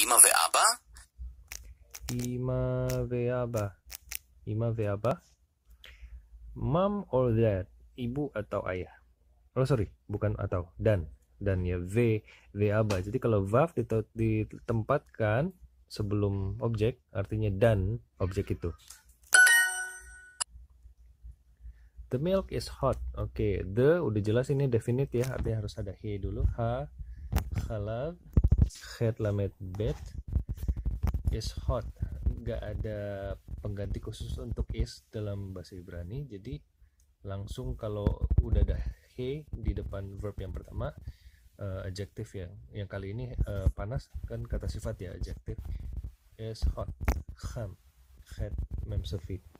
Ima ve'aba? Ima ve'aba. Ima ve'aba. Mom or dad? Ibu atau ayah? Oh sorry, bukan atau, dan ya ve'aba. Jadi kalau vav ditempatkan sebelum objek, artinya dan objek itu. The milk is hot. Oke, the udah jelas ini definite ya, artinya harus ada he dulu. Ha, khalav, khet lamet bet, is hot. Nggak ada pengganti khusus untuk is dalam bahasa Ibrani. Jadi langsung kalau udah ada he di depan verb yang pertama, adjective yang kali ini panas kan kata sifat ya, adjective is hot. Kham, khet mem sufit.